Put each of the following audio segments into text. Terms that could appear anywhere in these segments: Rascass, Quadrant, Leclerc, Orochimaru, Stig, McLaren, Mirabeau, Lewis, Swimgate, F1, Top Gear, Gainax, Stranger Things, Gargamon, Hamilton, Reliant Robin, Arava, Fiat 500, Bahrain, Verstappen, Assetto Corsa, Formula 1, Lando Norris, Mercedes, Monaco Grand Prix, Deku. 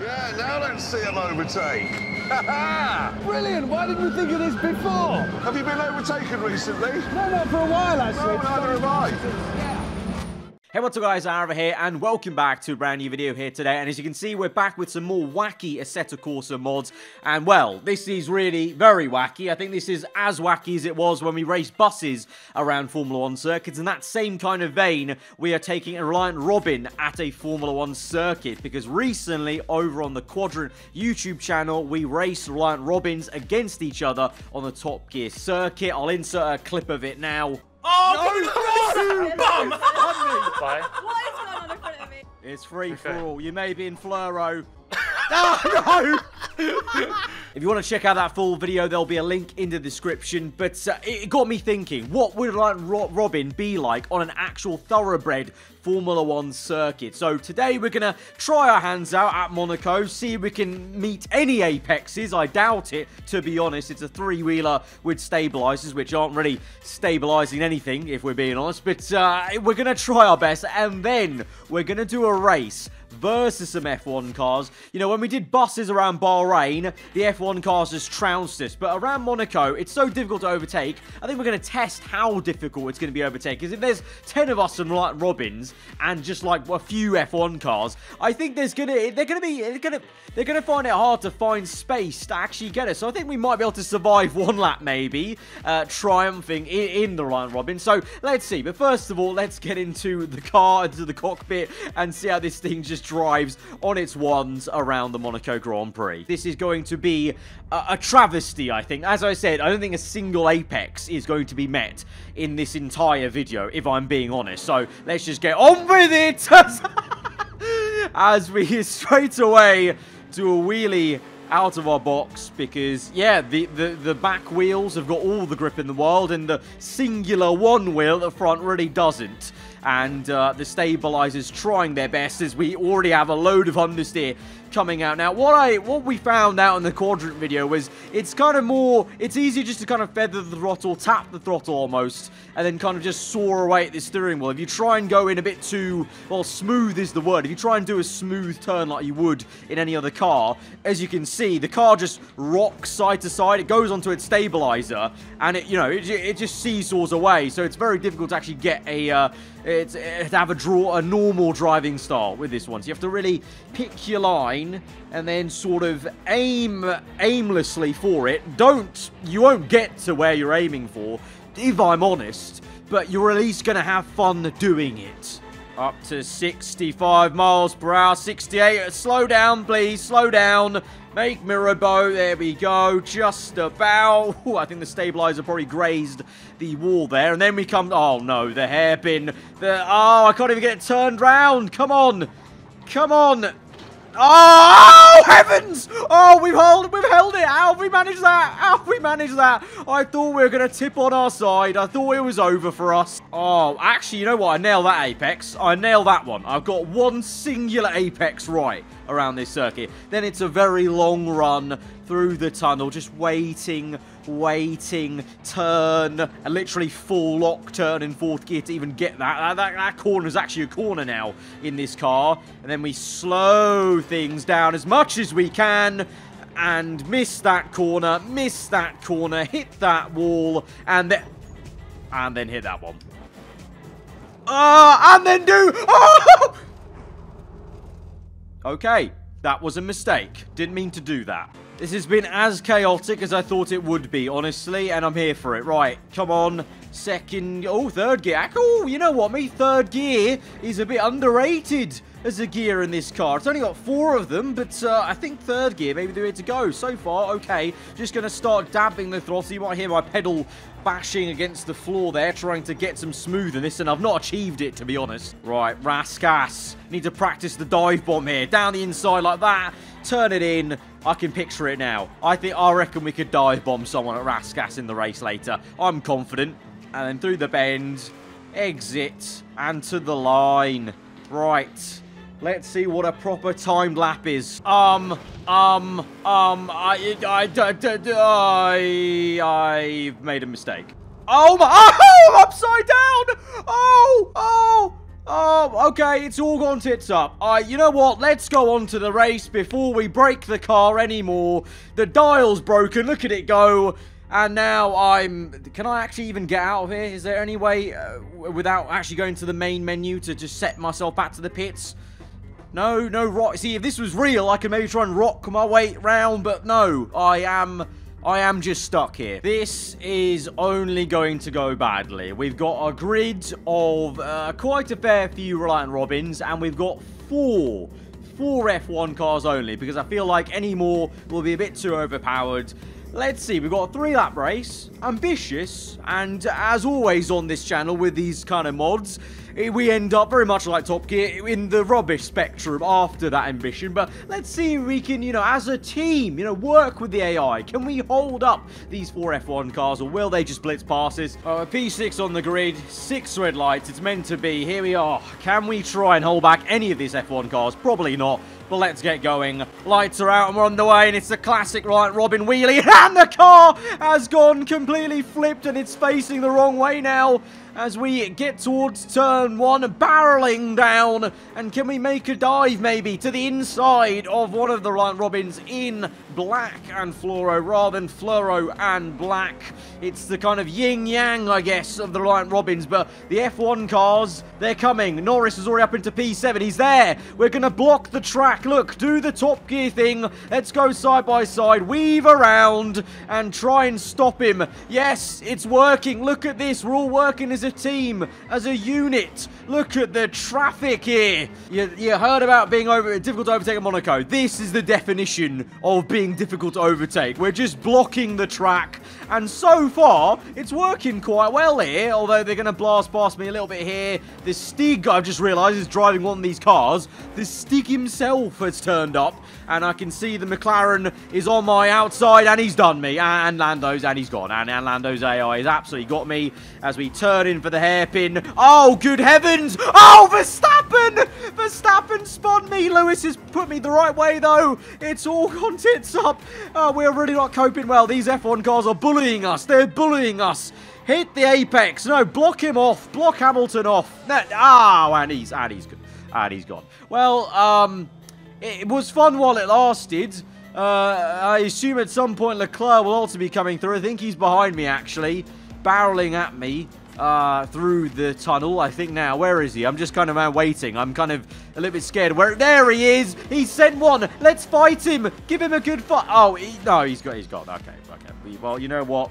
Yeah, now let's see him overtake. Brilliant! Why didn't you think of this before? Have you been overtaken recently? No, not for a while, actually. No, neither have I. Hey, what's up guys, Arava here, and welcome back to a brand new video here today. And as you can see, we're back with some more wacky Assetto Corsa mods. And well, this is really very wacky. I think this is as wacky as it was when we raced buses around Formula 1 circuits. In that same kind of vein, we are taking a Reliant Robin at a Formula 1 circuit. Because recently, over on the Quadrant YouTube channel, we raced Reliant Robins against each other on the Top Gear circuit. I'll insert a clip of it now. Oh, no, bum! What is going on in front of me? It's free for all. You may be in fluoro. Oh, no! If you want to check out that full video, there'll be a link in the description. But it got me thinking, what would Robin be like on an actual thoroughbred Formula 1 circuit? So today we're going to try our hands out at Monaco, see if we can meet any apexes. I doubt it, to be honest. It's a three-wheeler with stabilisers, which aren't really stabilising anything, if we're being honest. But we're going to try our best, and then we're going to do a race versus some F1 cars. You know, when we did buses around Bahrain, the F1 cars just trounced us. But around Monaco, it's so difficult to overtake. I think we're going to test how difficult it's going to be to overtake. Because if there's 10 of us and like Robins, and just like a few F1 cars, I think there's they're going to find it hard to find space to actually get us. So I think we might be able to survive one lap, maybe triumphing in the Reliant Robin. So let's see. But first of all, let's get into the car, into the cockpit, and see how this thing just drives on its ones around the Monaco Grand Prix. This is going to be a travesty, I think. As I said, I don't think a single apex is going to be met in this entire video, if I'm being honest. So let's just get on with it as we straight away do a wheelie out of our box, because yeah, the back wheels have got all the grip in the world, and the singular one wheel at the front really doesn't. And the stabilizers trying their best, as we already have a load of understeer coming out. Now, what we found out in the Quadrant video was it's kind of more, it's easier just to kind of feather the throttle, tap the throttle almost, and then kind of just saw away at the steering wheel. If you try and go in a bit too, well, smooth is the word. If you try and do a smooth turn like you would in any other car, as you can see, the car just rocks side to side. It goes onto its stabilizer, and it, you know, it just seesaws away. So it's very difficult to actually get a to have a normal driving style with this one. So you have to really pick your line and then sort of aimlessly for it. You won't get to where you're aiming for, if I'm honest, but you're at least going to have fun doing it. Up to 65 miles per hour, 68. Slow down, please. Slow down. Make Mirabeau. There we go. Just about. Ooh, I think the stabilizer probably grazed the wall there. And then we come. Oh, no. The hairpin. Oh, I can't even get it turned round. Come on. Come on. Oh, heavens. Oh, we've held it. How have we managed that? How have we managed that? I thought we were going to tip on our side. I thought it was over for us. Oh, actually, you know what? I nailed that apex. I nailed that one. I've got one singular apex right around this circuit. Then it's a very long run through the tunnel, just waiting, turn, and literally full lock turn in fourth gear to even get that. That corner is actually a corner now in this car. And then we slow things down as much as we can and miss that corner, hit that wall, and then hit that one. And then do... Oh! Okay, that was a mistake. Didn't mean to do that. This has been as chaotic as I thought it would be, honestly, and I'm here for it. Right, come on. Second... Oh, third gear. Oh, you know what? Me, third gear is a bit underrated as a gear in this car. It's only got 4 of them, but I think third gear may be the way to go. So far, okay. Just going to start dabbing the throttle. You might hear my pedal bashing against the floor there, trying to get some smoothness, and I've not achieved it, to be honest. Right, Rascass. Need to practice the dive bomb here. Down the inside like that. Turn it in. I can picture it now. I reckon we could dive bomb someone at Rascass in the race later. I'm confident. And then through the bend, exit, and to the line. Right. Let's see what a proper timed lap is. I've made a mistake. Oh my, oh, I'm upside down. Oh, oh. Oh, okay, it's all gone tits up. Alright, you know what? Let's go on to the race before we break the car anymore. The dial's broken. Look at it go. And now Can I actually even get out of here? Is there any way without actually going to the main menu to just set myself back to the pits? No, no rock. See, if this was real, I could maybe try and rock my way round, but no. I am just stuck here. This is only going to go badly. We've got a grid of quite a fair few Reliant Robins, and we've got four F1 cars only, because I feel like any more will be a bit too overpowered. Let's see, we've got a 3-lap race, ambitious, and as always on this channel with these kind of mods, we end up very much like Top Gear in the rubbish spectrum after that ambition. But let's see if we can, you know, as a team, you know, work with the AI. Can we hold up these four F1 cars, or will they just blitz passes? A P6 on the grid, 6 red lights, it's meant to be. Here we are. Can we try and hold back any of these F1 cars? Probably not. But let's get going. Lights are out and we're on the way, and it's the classic Reliant Robin wheelie. And the car has gone completely flipped, and it's facing the wrong way now as we get towards turn one, barreling down. And can we make a dive maybe to the inside of one of the Reliant Robins in black and fluoro, rather than fluoro and black? It's the kind of yin-yang, I guess, of the Reliant Robins. But the F1 cars, they're coming. Norris is already up into P7. He's there. We're going to block the track. Look, do the Top Gear thing. Let's go side by side, weave around, and try and stop him. Yes, it's working. Look at this. We're all working as a team, as a unit. Look at the traffic here. You heard about being difficult to overtake at Monaco. This is the definition of being difficult to overtake. We're just blocking the track, and so far, it's working quite well here, although they're going to blast past me a little bit here. This Stig, I've just realised, is driving one of these cars. This Stig himself has turned up, and I can see the McLaren is on my outside, and he's done me, and Lando's, and he's gone, and Lando's AI has absolutely got me as we turn in for the hairpin. Oh, good heavens! Oh, Verstappen! Verstappen spun me! Lewis has put me the right way, though. It's all gone tits up. Oh, we're really not coping well. These F1 cars are bullying us. They're bullying us. Hit the apex. No, block him off. Block Hamilton off. Oh, and he's gone. Well, it was fun while it lasted. I assume at some point Leclerc will also be coming through. I think he's behind me, actually. Barreling at me through the tunnel, I think now. Where is he? I'm just kind of waiting. I'm kind of a little bit scared. There he is! He sent one! Let's fight him! Give him a good fight! Oh, no, he's got. Okay. Well, you know what?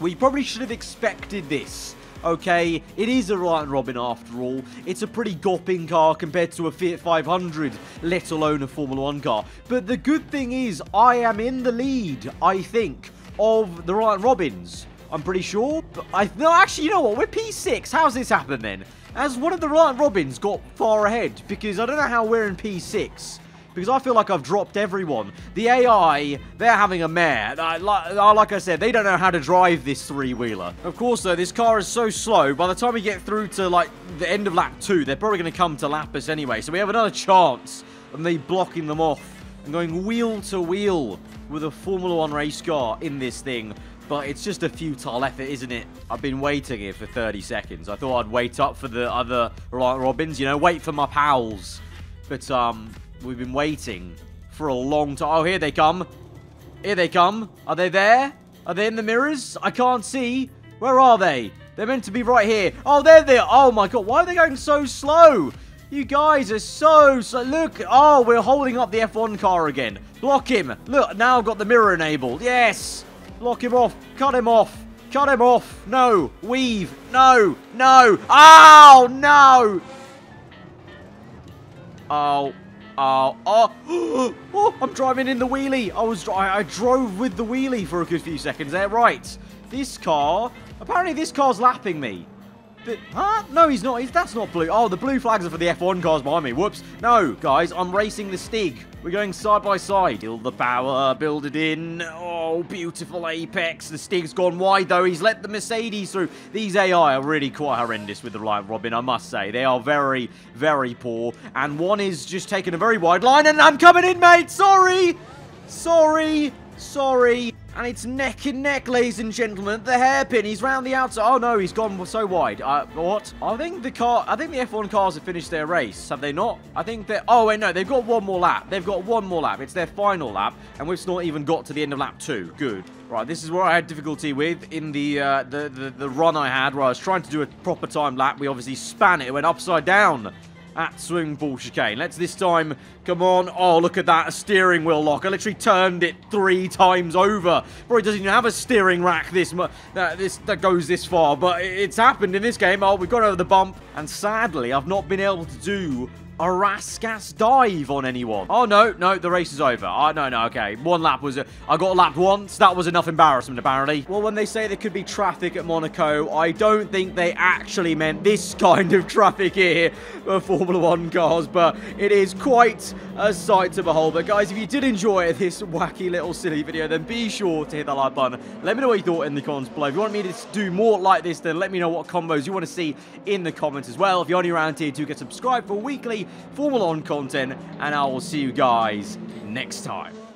We probably should have expected this. Okay, it is a Reliant Robin after all. It's a pretty gopping car compared to a Fiat 500, let alone a Formula 1 car. But the good thing is, I am in the lead, I think, of the Reliant Robins. I'm pretty sure. But no, actually, you know what? We're P6. How's this happened then? As one of the Reliant Robins got far ahead, because I don't know how we're in P6. Because I feel like I've dropped everyone. The AI, they're having a mare. Like I said, they don't know how to drive this three-wheeler. Of course, though, this car is so slow. By the time we get through to, like, the end of lap 2, they're probably going to come to lap us anyway. So we have another chance of me blocking them off and going wheel-to-wheel with a Formula 1 race car in this thing. But it's just a futile effort, isn't it? I've been waiting here for 30 seconds. I thought I'd wait up for the other Reliant Robins. You know, wait for my pals. But, we've been waiting for a long time. Oh, here they come. Here they come. Are they there? Are they in the mirrors? I can't see. Where are they? They're meant to be right here. Oh, there they are. Oh, my God. Why are they going so slow? You guys are so slow. Look. Oh, we're holding up the F1 car again. Block him. Look, now I've got the mirror enabled. Yes. Block him off. Cut him off. Cut him off. No. Weave. No. No. Oh, no. Oh. Oh, I'm driving in the wheelie. I drove with the wheelie for a good few seconds there. Right. This car. Apparently this car's lapping me. Huh? No, he's not. That's not blue. Oh, the blue flags are for the F1 cars behind me. Whoops. No, guys. I'm racing the Stig. We're going side by side. Build the power. Build it in. Oh, beautiful apex. The Stig's gone wide, though. He's let the Mercedes through. These AI are really quite horrendous with the Reliant Robin, I must say. They are very, very poor. And one is just taking a very wide line. And I'm coming in, mate. Sorry. And it's neck and neck, ladies and gentlemen. The hairpin, he's round the outside. Oh no, he's gone so wide. What? I think the F1 cars have finished their race, have they not? I think they're, oh wait, no, they've got one more lap. They've got one more lap. It's their final lap, and we've not even got to the end of lap 2. Good. Right, this is what I had difficulty with in the run I had where I was trying to do a proper time lap. We obviously span it. It went upside down at Swimgate chicane. Let's this time, come on. Oh, look at that, a steering wheel lock. I literally turned it 3 times over. Probably doesn't even have a steering rack that goes this far, but it's happened in this game. Oh, we've gone over the bump, and sadly, I've not been able to do a Rascass dive on anyone. Oh, no, no, the race is over. Oh, no, no, okay. One lap was... I got lapped once. That was enough embarrassment, apparently. Well, when they say there could be traffic at Monaco, I don't think they actually meant this kind of traffic here for Formula 1 cars, but it is quite a sight to behold. But, guys, if you did enjoy this wacky little silly video, then be sure to hit that like button. Let me know what you thought in the comments below. If you want me to do more like this, then let me know what combos you want to see in the comments as well. If you're only around here, do get subscribed for weekly Formula 1 content, and I will see you guys next time.